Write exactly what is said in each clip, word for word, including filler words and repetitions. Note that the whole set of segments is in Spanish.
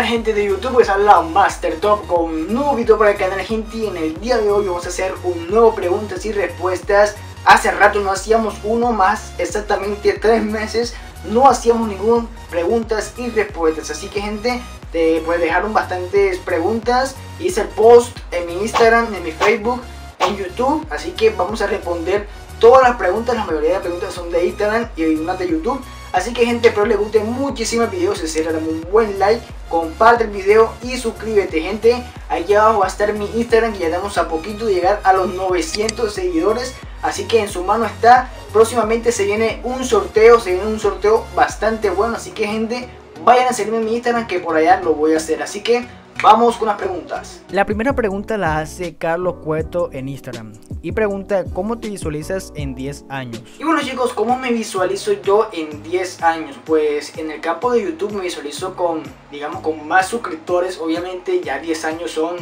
tal gente de YouTube? Es Alan Master Top con un nuevo video para el canal, gente, y en el día de hoy vamos a hacer un nuevo preguntas y respuestas. Hace rato no hacíamos uno, más exactamente tres meses no hacíamos ningún preguntas y respuestas, así que gente, te pues dejaron bastantes preguntas, hice el post en mi Instagram, en mi Facebook, en YouTube, así que vamos a responder todas las preguntas. La mayoría de las preguntas son de Instagram y unas de YouTube. Así que gente, espero les guste muchísimo el video. Si se dieron un buen like, comparte el video y suscríbete, gente. Aquí abajo va a estar mi Instagram, que ya estamos a poquito de llegar a los novecientos seguidores, así que en su mano está. Próximamente se viene un sorteo, se viene un sorteo bastante bueno, así que gente, vayan a seguirme en mi Instagram, que por allá lo voy a hacer. Así que vamos con las preguntas. La primera pregunta la hace Carlos Cueto en Instagram y pregunta: ¿cómo te visualizas en diez años? Y bueno chicos, ¿cómo me visualizo yo en diez años? Pues en el campo de YouTube me visualizo con, digamos, con más suscriptores. Obviamente ya diez años son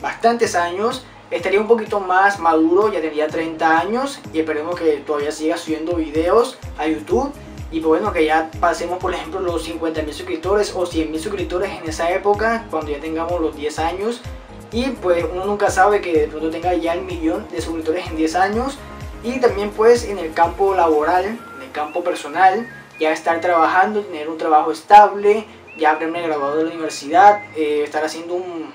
bastantes años. Estaría un poquito más maduro, ya tendría treinta años, y esperemos que todavía siga subiendo videos a YouTube. Y pues bueno, que ya pasemos por ejemplo los cincuenta mil suscriptores o cien mil suscriptores en esa época, cuando ya tengamos los diez años. Y pues uno nunca sabe que de pronto tenga ya el millón de suscriptores en diez años. Y también pues en el campo laboral, en el campo personal, ya estar trabajando, tener un trabajo estable, ya haberme graduado de la universidad, eh, estar haciendo un,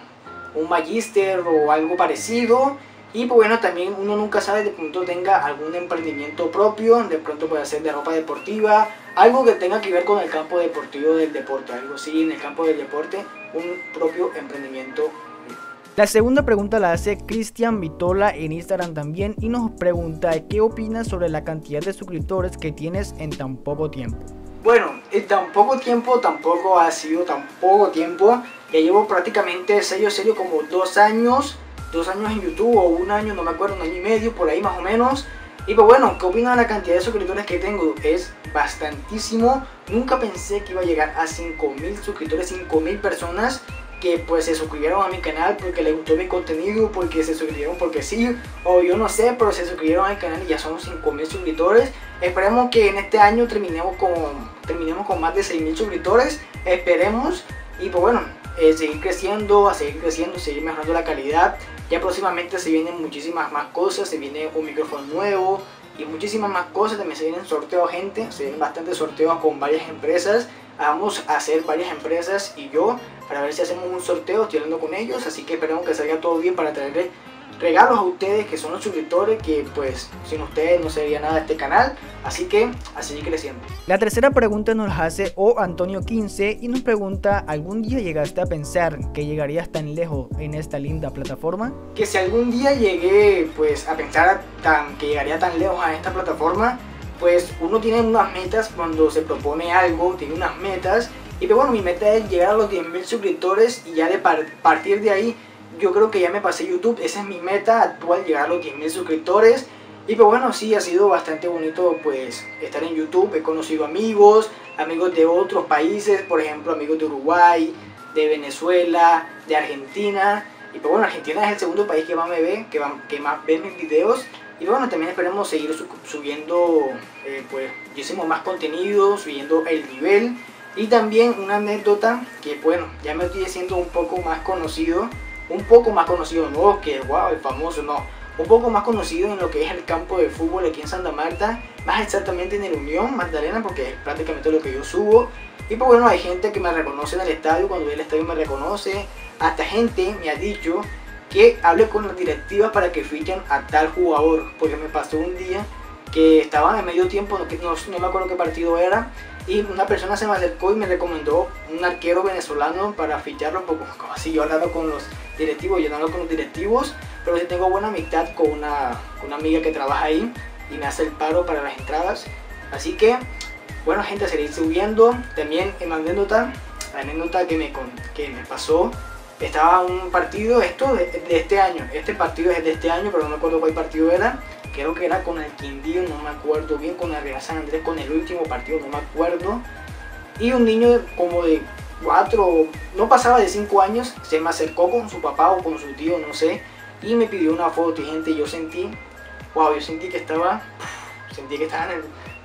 un magíster o algo parecido. Y pues bueno, también uno nunca sabe, de pronto tenga algún emprendimiento propio, de pronto puede ser de ropa deportiva, algo que tenga que ver con el campo deportivo del deporte, algo así en el campo del deporte, un propio emprendimiento. La segunda pregunta la hace Cristian Vitola en Instagram también y nos pregunta: ¿qué opinas sobre la cantidad de suscriptores que tienes en tan poco tiempo? Bueno, en tan poco tiempo tampoco ha sido tan poco tiempo, ya llevo prácticamente serio serio como dos años. Dos años en YouTube, o un año, no me acuerdo, un año y medio, por ahí más o menos. Y pues bueno, ¿qué opinan de la cantidad de suscriptores que tengo? Es bastantísimo. Nunca pensé que iba a llegar a cinco mil suscriptores, cinco mil personas que pues se suscribieron a mi canal porque les gustó mi contenido, porque se suscribieron porque sí, o yo no sé, pero se suscribieron al canal y ya somos cinco mil suscriptores. Esperemos que en este año terminemos con, terminemos con más de seis mil suscriptores, esperemos. Y pues bueno, eh, seguir creciendo, a seguir creciendo, seguir mejorando la calidad. Ya próximamente se vienen muchísimas más cosas, se viene un micrófono nuevo y muchísimas más cosas. También se vienen sorteos, gente, se vienen bastantes sorteos con varias empresas. Vamos a hacer varias empresas y yo para ver si hacemos un sorteo, estoy hablando con ellos, así que esperemos que salga todo bien para traerles regalos a ustedes que son los suscriptores, que pues sin ustedes no sería nada este canal, así que a seguir creciendo. La tercera pregunta nos la hace O Antonio quince y nos pregunta: ¿algún día llegaste a pensar que llegarías tan lejos en esta linda plataforma? Que si algún día llegué pues a pensar tan, que llegaría tan lejos a esta plataforma, pues uno tiene unas metas cuando se propone algo, tiene unas metas, y pero bueno, mi meta es llegar a los diez mil suscriptores y ya de par partir de ahí. Yo creo que ya me pasé YouTube, esa es mi meta actual, llegar a los diez mil suscriptores. Y pues bueno, sí, ha sido bastante bonito pues estar en YouTube. He conocido amigos, amigos de otros países, por ejemplo amigos de Uruguay, de Venezuela, de Argentina. Y pues bueno, Argentina es el segundo país que más me ve, que, va, que más ve mis videos. Y bueno, también esperemos seguir subiendo eh, pues muchísimo más contenido, subiendo el nivel. Y también una anécdota que bueno, ya me estoy siendo un poco más conocido. Un poco más conocido, no que wow, el famoso, no, un poco más conocido en lo que es el campo de fútbol aquí en Santa Marta, más exactamente en el Unión Magdalena, porque es prácticamente lo que yo subo. Y pues bueno, hay gente que me reconoce en el estadio, cuando voy al estadio me reconoce, hasta gente me ha dicho que hable con las directivas para que fichen a tal jugador, porque me pasó un día que estaban en medio tiempo, no, no, no me acuerdo qué partido era, y una persona se me acercó y me recomendó un arquero venezolano para ficharlo, porque como así yo hablaba con los directivos, yo no hablo con los directivos, pero sí tengo buena amistad con una, con una amiga que trabaja ahí y me hace el paro para las entradas. Así que, bueno gente, seguir subiendo. También en la anécdota, la anécdota que me, que me pasó, estaba un partido, esto de, de este año, este partido es de este año, pero no me acuerdo cuál partido era. Creo que era con el Quindío, no me acuerdo bien, con el Real San Andrés, con el último partido, no me acuerdo. Y un niño como de cuatro, no pasaba de cinco años, se me acercó con su papá o con su tío, no sé, y me pidió una foto. Y gente, yo sentí, wow, yo sentí que estaba, sentí que estaba,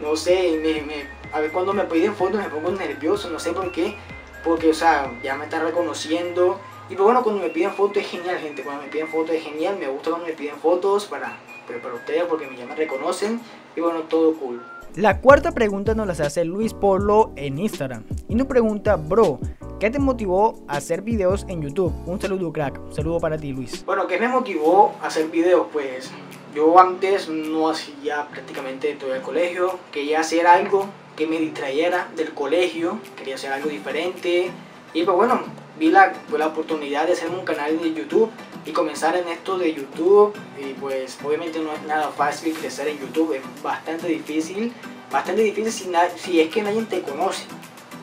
no sé, me, me, a ver, cuando me piden fotos me pongo nervioso, no sé por qué, porque, o sea, ya me está reconociendo. Y pues bueno, cuando me piden fotos es genial, gente, cuando me piden fotos es genial, me gusta cuando me piden fotos para, para, para ustedes, porque ya me reconocen, y bueno, todo cool. La cuarta pregunta nos la hace Luis Polo en Instagram, y nos pregunta: bro, ¿qué te motivó a hacer videos en YouTube? Un saludo, crack. Un saludo para ti, Luis. Bueno, ¿qué me motivó a hacer videos? Pues yo antes no hacía prácticamente todo el colegio, quería hacer algo que me distrayera del colegio, quería hacer algo diferente, y pues bueno, vi la, la oportunidad de hacerme un canal de YouTube y comenzar en esto de YouTube. Y pues obviamente no es nada fácil crecer en YouTube, es bastante difícil, bastante difícil si, si es que nadie te conoce,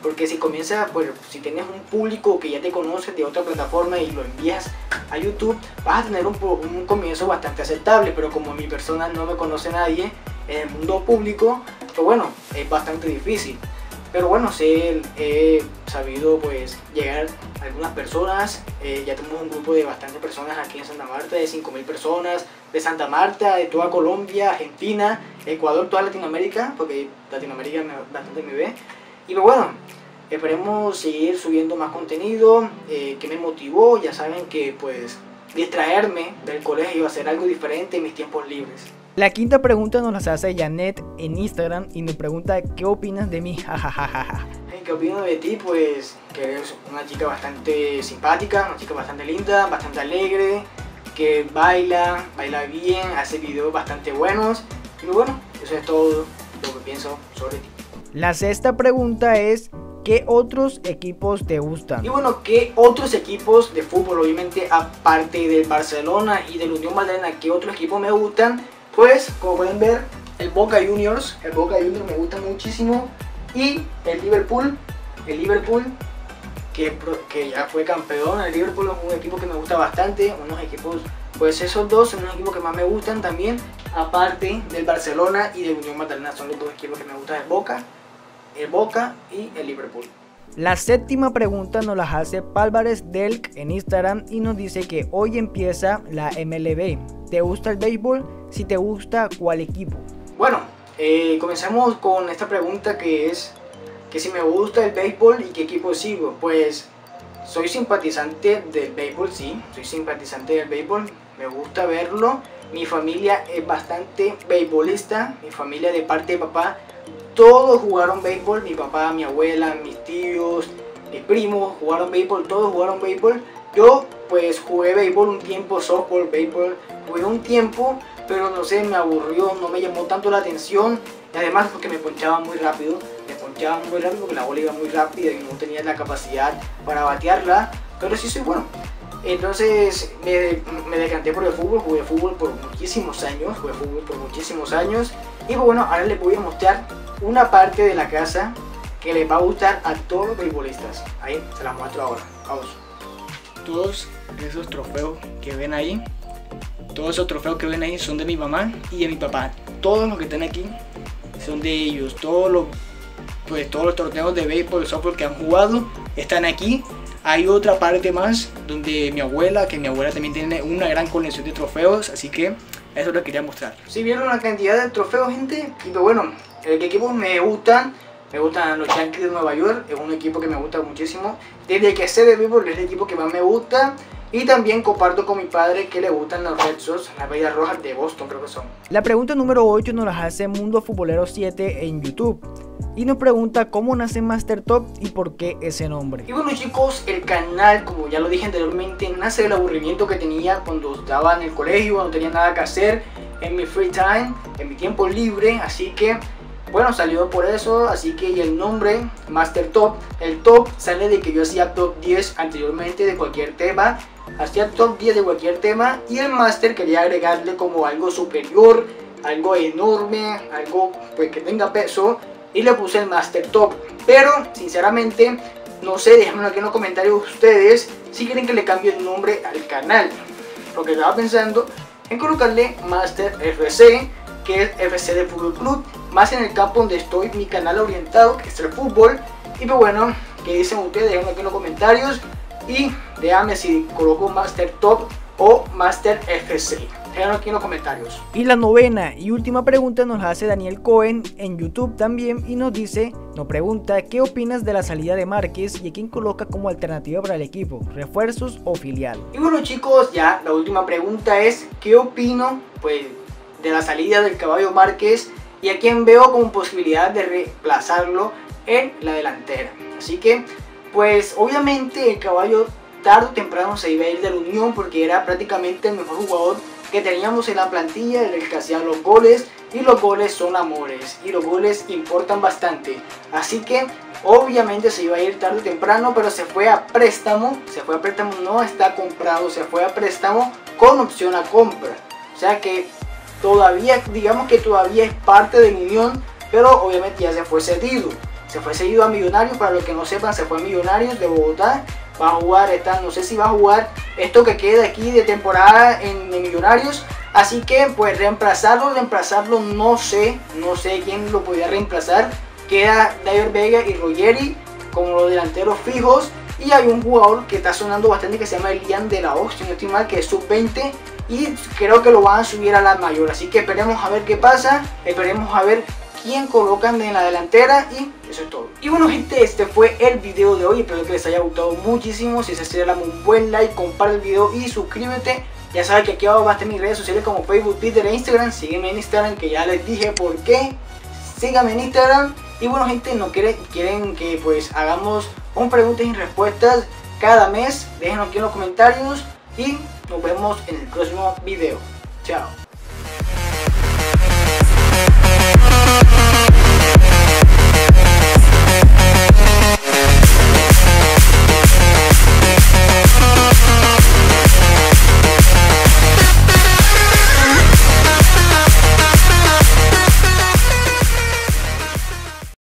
porque si comienzas, pues si tienes un público que ya te conoce de otra plataforma y lo envías a YouTube, vas a tener un, un comienzo bastante aceptable, pero como mi persona no me conoce nadie en el mundo público, pues bueno, es bastante difícil. Pero bueno, sí, he sabido pues llegar a algunas personas, eh, ya tenemos un grupo de bastantes personas aquí en Santa Marta, de cinco mil personas, de Santa Marta, de toda Colombia, Argentina, Ecuador, toda Latinoamérica, porque Latinoamérica me, bastante me ve. Y pues bueno, esperemos seguir subiendo más contenido, eh, que me motivó, ya saben que pues distraerme del colegio, hacer algo diferente en mis tiempos libres. La quinta pregunta nos la hace Janet en Instagram y nos pregunta: ¿qué opinas de mí? Jajajaja. ¿Qué opino de ti? Pues que eres una chica bastante simpática, una chica bastante linda, bastante alegre, que baila, baila bien, hace videos bastante buenos. Y bueno, eso es todo lo que pienso sobre ti. La sexta pregunta es: ¿qué otros equipos te gustan? Y bueno, ¿qué otros equipos de fútbol, obviamente aparte del Barcelona y del Unión Magdalena, qué otros equipos me gustan? Pues, como pueden ver, el Boca Juniors, el Boca Juniors me gusta muchísimo, y el Liverpool, el Liverpool, que, que ya fue campeón, el Liverpool es un equipo que me gusta bastante, unos equipos, pues esos dos son los equipos que más me gustan también, aparte del Barcelona y del Unión Magdalena, son los dos equipos que me gustan, el Boca, el Boca y el Liverpool. La séptima pregunta nos la hace Álvarez Delk en Instagram y nos dice que hoy empieza la M L B. ¿Te gusta el béisbol? Si te gusta, ¿cuál equipo? Bueno, eh, comenzamos con esta pregunta que es que si me gusta el béisbol y qué equipo sigo. Pues soy simpatizante del béisbol, sí, soy simpatizante del béisbol, me gusta verlo. Mi familia es bastante beisbolista, mi familia de parte de papá, todos jugaron béisbol, mi papá, mi abuela, mis tíos, mis primos jugaron béisbol, todos jugaron béisbol. Yo pues jugué béisbol un tiempo, softball, béisbol, jugué un tiempo, pero no sé, me aburrió, no me llamó tanto la atención. Y además porque me ponchaba muy rápido, me ponchaba muy rápido porque la bola iba muy rápida y no tenía la capacidad para batearla, pero sí soy bueno. Entonces me, me decanté por el fútbol, jugué fútbol por muchísimos años, jugué fútbol por muchísimos años. Y bueno, ahora les voy a mostrar una parte de la casa que les va a gustar a todos los beisbolistas. Ahí, se las muestro ahora. Vamos. Todos esos trofeos que ven ahí, todos esos trofeos que ven ahí son de mi mamá y de mi papá. Todos los que están aquí son de ellos. Todos los, pues, todos los torneos de béisbol, softball que han jugado están aquí. Hay otra parte más donde mi abuela, que mi abuela también tiene una gran colección de trofeos, así que eso lo quería mostrar. Si vieron la cantidad de trofeos, gente, y pues bueno, el equipo me gustan, me gustan los Yankees de Nueva York, es un equipo que me gusta muchísimo. Desde que sé de béisbol es el equipo que más me gusta. Y también comparto con mi padre que le gustan los Red Sox, las Medias Rojas de Boston, creo que son. La pregunta número ocho nos las hace Mundo Futbolero siete en YouTube. Y nos pregunta cómo nace Master Top y por qué ese nombre. Y bueno, chicos, el canal, como ya lo dije anteriormente, nace del aburrimiento que tenía cuando estaba en el colegio, no tenía nada que hacer, en mi free time, en mi tiempo libre. Así que, bueno, salió por eso. Así que, y el nombre, Master Top. El top sale de que yo hacía top diez anteriormente de cualquier tema. Hacía top diez de cualquier tema. Y el Master quería agregarle como algo superior, algo enorme, algo pues que tenga peso. Y le puse el Master Top, pero sinceramente no sé, déjenmelo aquí en los comentarios ustedes si quieren que le cambie el nombre al canal, porque estaba pensando en colocarle Master F C, que es F C de Fútbol Club, más en el campo donde estoy, mi canal orientado, que es el fútbol. Y pues bueno, ¿qué dicen ustedes? Déjenlo aquí en los comentarios y déjame si coloco Master Top o Master F C. Véanlo aquí en los comentarios. Y la novena y última pregunta nos la hace Daniel Cohen en YouTube también y nos dice, nos pregunta, ¿qué opinas de la salida de Márquez y a quién coloca como alternativa para el equipo? ¿Refuerzos o filial? Y bueno chicos, ya la última pregunta es, ¿qué opino pues de la salida del caballo Márquez y a quién veo como posibilidad de reemplazarlo en la delantera? Así que pues obviamente el caballo tarde o temprano se iba a ir de la Unión porque era prácticamente el mejor jugador que teníamos en la plantilla, el que hacía los goles, y los goles son amores y los goles importan bastante, así que obviamente se iba a ir tarde o temprano, pero se fue a préstamo, se fue a préstamo, no está comprado, se fue a préstamo con opción a compra, o sea que todavía, digamos que todavía es parte de la Unión, pero obviamente ya se fue cedido, se fue cedido a Millonarios, para los que no sepan, se fue a Millonarios de Bogotá. Va a jugar, esta, no sé si va a jugar esto que queda aquí de temporada en, en Millonarios. Así que pues reemplazarlo, reemplazarlo no sé, no sé quién lo podría reemplazar. Queda David Vega y Rogeri como los delanteros fijos. Y hay un jugador que está sonando bastante que se llama Elian de la Ox, si no estoy mal, que es sub veinte. Y creo que lo van a subir a la mayor. Así que esperemos a ver qué pasa, esperemos a ver quién colocan en la delantera y eso es todo. Y bueno gente, este fue el video de hoy, espero que les haya gustado muchísimo, si es así dale un buen like, comparte el video y suscríbete. Ya sabes que aquí abajo vas a tener mis redes sociales como Facebook, Twitter e Instagram, sígueme en Instagram que ya les dije por qué, síganme en Instagram. Y bueno gente, no quieren, quieren que pues hagamos un preguntas y respuestas cada mes, déjenos aquí en los comentarios y nos vemos en el próximo video, chao.